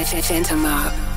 Phantom Mob.